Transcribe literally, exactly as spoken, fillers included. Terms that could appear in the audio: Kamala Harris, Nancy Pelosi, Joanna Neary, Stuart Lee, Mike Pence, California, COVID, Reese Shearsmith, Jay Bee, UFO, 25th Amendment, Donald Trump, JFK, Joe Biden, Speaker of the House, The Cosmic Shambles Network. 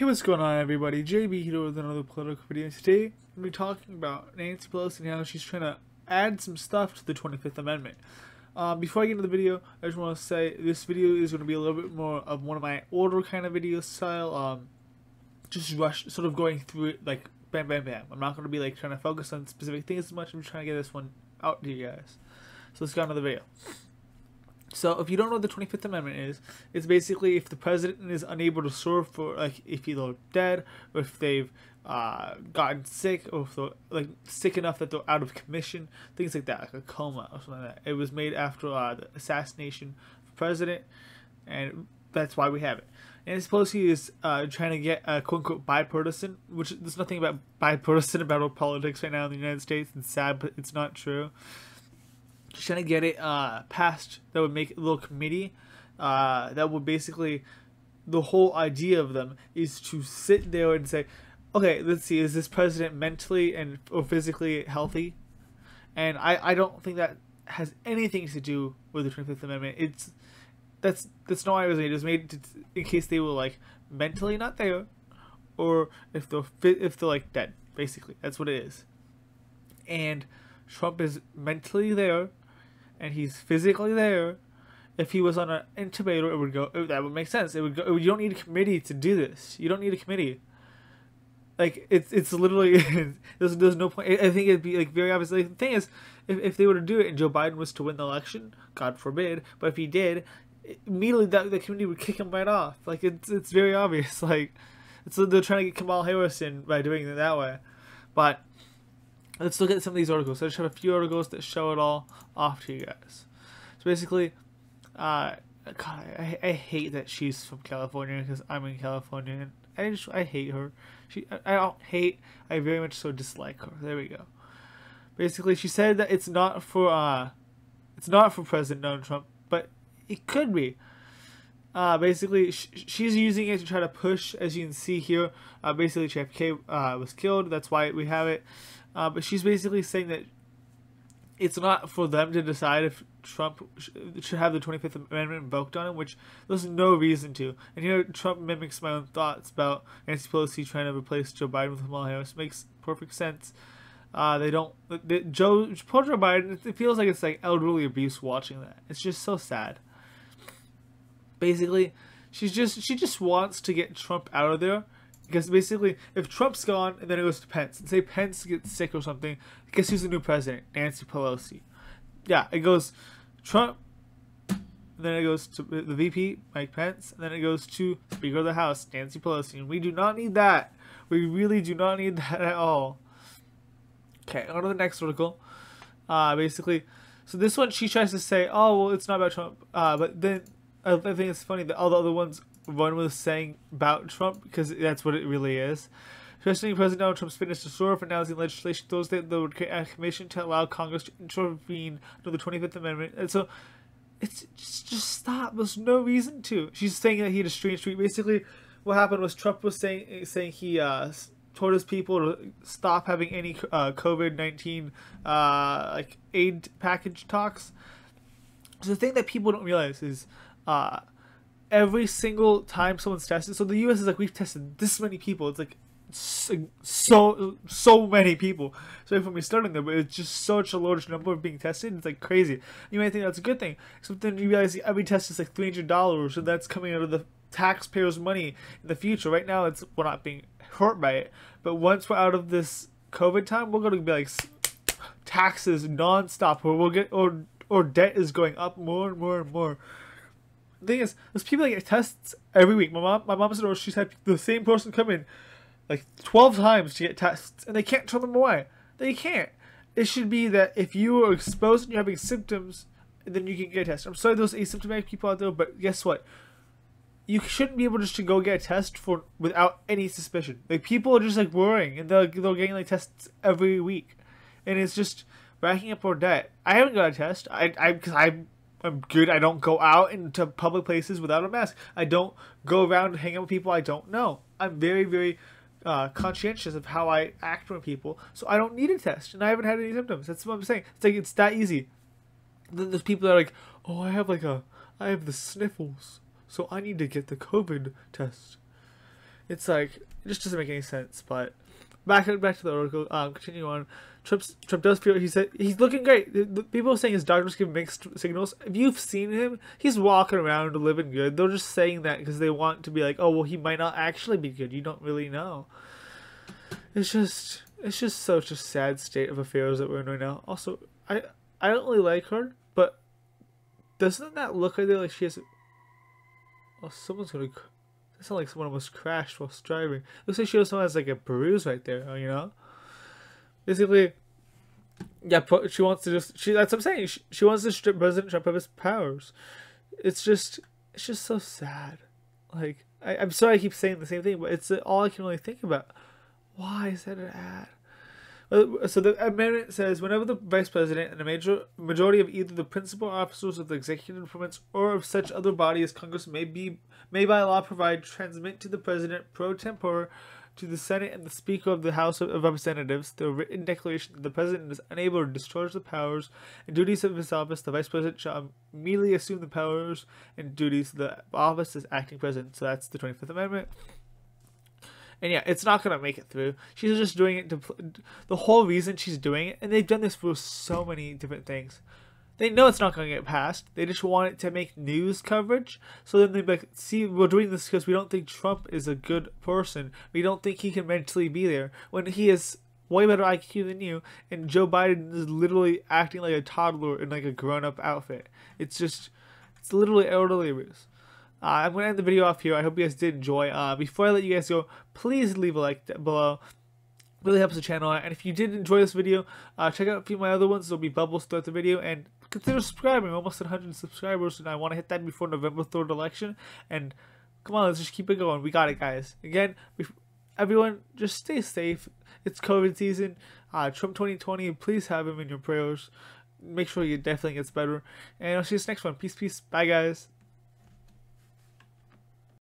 Hey, what's going on, everybody? J B here with another political video. Today, we're going to be talking about Nancy Pelosi and how she's trying to add some stuff to the twenty-fifth amendment. Uh, before I get into the video, I just want to say this video is going to be a little bit more of one of my older kind of video style. Um, just rush, sort of going through it like bam, bam, bam. I'm not going to be like trying to focus on specific things as much. I'm just trying to get this one out to you guys. So let's get on to the video. So if you don't know what the twenty-fifth amendment is, it's basically if the president is unable to serve for, like, if either dead or if they've uh, gotten sick or if they're, like, sick enough that they're out of commission, things like that, like a coma or something like that. It was made after uh, the assassination of the president, and that's why we have it. Nancy Pelosi is uh, trying to get a quote-unquote bipartisan, which there's nothing about bipartisan about our politics right now in the United States. It's sad, but it's not true. She's trying to get it uh, passed that would make a little committee uh, that would basically, the whole idea of them is to sit there and say, okay, let's see, is this president mentally and or physically healthy? And I, I don't think that has anything to do with the twenty-fifth amendment. It's that's that's not why it was made. It was made to, in case they were like mentally not there, or if they're if they're like dead. Basically, that's what it is. And Trump is mentally there, and he's physically there. If he was on an intubator, it would go. It, that would make sense. It would go. It, you don't need a committee to do this. You don't need a committee. Like it's it's literally there's there's no point. I think it'd be like very obvious. Like, the thing is, if if they were to do it and Joe Biden was to win the election, God forbid, but if he did, immediately that the committee would kick him right off. Like it's it's very obvious. Like it's they're trying to get Kamala Harris in by doing it that way, but. Let's look at some of these articles. I just have a few articles that show it all off to you guys. So basically, uh, God, I, I hate that she's from California because I'm in California. And I just I hate her. She I don't hate. I very much so dislike her. There we go. Basically, she said that it's not for uh, it's not for President Donald Trump, but it could be. Uh, basically, sh she's using it to try to push, as you can see here. Uh, basically, J F K uh, was killed. That's why we have it. Uh, but she's basically saying that it's not for them to decide if Trump sh should have the twenty-fifth amendment invoked on him, which there's no reason to. And here, Trump mimics my own thoughts about Nancy Pelosi trying to replace Joe Biden with Kamala Harris. Makes perfect sense. Uh, they don't. They, Joe, poor Joe Biden. It feels like it's like elderly abuse watching that. It's just so sad. Basically, she's just she just wants to get Trump out of there. Because basically, if Trump's gone, and then it goes to Pence, and say Pence gets sick or something, guess who's the new president? Nancy Pelosi. Yeah, it goes Trump, and then it goes to the V P, Mike Pence, and then it goes to Speaker of the House, Nancy Pelosi. And we do not need that. We really do not need that at all. Okay, on to the next article. Uh, basically, so this one, she tries to say, oh, well, it's not about Trump. Uh, but then, I think it's funny that all the other ones one was saying about Trump, because that's what it really is. Questioning President Donald Trump's fitness to serve, announcing legislation Thursday that would create a commission to allow Congress to intervene under the twenty-fifth amendment. And so, it's just, just stop. There's no reason to. She's saying that he had a strange tweet. Basically, what happened was Trump was saying saying he uh, told his people to stop having any uh, COVID nineteen uh, like aid package talks. So the thing that people don't realize is. Uh, Every single time someone's tested, so the U S is like, we've tested this many people. It's like so so, so many people. So from me starting there, but it's just such a large number of being tested. It's like crazy. You might think that's a good thing, except then you realize every test is like three hundred dollars, so that's coming out of the taxpayers' money in the future. Right now, it's we're not being hurt by it, but once we're out of this COVID time, we're going to be like taxes nonstop, or we'll get or or debt is going up more and more and more. The thing is, there's people that get tests every week. My mom, my mom said, oh, she's had the same person come in like twelve times to get tests, and they can't tell them why. They can't. It should be that if you are exposed and you're having symptoms, then you can get a test. I'm sorry, those asymptomatic people out there, but guess what? You shouldn't be able just to go get a test for without any suspicion. Like people are just like worrying, and they're they're getting like tests every week, and it's just racking up our debt. I haven't got a test. I I because I. I'm good. I don't go out into public places without a mask. I don't go around and hang out with people I don't know. I'm very, very uh, conscientious of how I act with people, so I don't need a test, and I haven't had any symptoms. That's what I'm saying. It's like it's that easy. Then there's people that are like, oh, I have like a, I have the sniffles, so I need to get the COVID test. It's like, it just doesn't make any sense. But back back to the article. Um, continue on. Trump's, Trump does appear. He said he's looking great. The, the people are saying his doctors give mixed signals. If you've seen him, he's walking around living good. They're just saying that because they want to be like, oh well, he might not actually be good. You don't really know. It's just, it's just such a sad state of affairs that we're in right now. Also, I I don't really like her, but doesn't that look like, like she has? Oh, someone's gonna. It sounds like someone almost crashed while driving. Looks like she also has like a bruise right there, you know? Basically, yeah, she wants to just, she, that's what I'm saying. She, she wants to strip President Trump of his powers. It's just, it's just so sad. Like, I, I'm sorry I keep saying the same thing, but it's all I can really think about. Why is that an ad? So the amendment says, whenever the vice president and a major majority of either the principal officers of the executive departments or of such other body as Congress may be may by law provide, transmit to the president pro tempore, to the Senate and the Speaker of the House of Representatives, the written declaration that the president is unable to discharge the powers and duties of his office. The vice president shall immediately assume the powers and duties of the office as acting president. So that's the twenty-fifth Amendment. And yeah, it's not going to make it through. She's just doing it to... The whole reason she's doing it... And they've done this for so many different things. They know it's not going to get passed. They just want it to make news coverage. So then they'd be like, see, we're doing this because we don't think Trump is a good person. We don't think he can mentally be there. When he is way better I Q than you. And Joe Biden is literally acting like a toddler in like a grown-up outfit. It's just... It's literally elderly abuse. Uh, I'm going to end the video off here. I hope you guys did enjoy. Uh, before I let you guys go, please leave a like below. It really helps the channel. And if you did enjoy this video, uh, check out a few of my other ones. There will be bubbles throughout the video. And consider subscribing. We're almost at one hundred subscribers. And I want to hit that before November third election. And come on, let's just keep it going. We got it, guys. Again, everyone, just stay safe. It's COVID season. Uh, Trump twenty twenty. Please have him in your prayers. Make sure he definitely gets better. And I'll see you next one. Peace, peace. Bye, guys.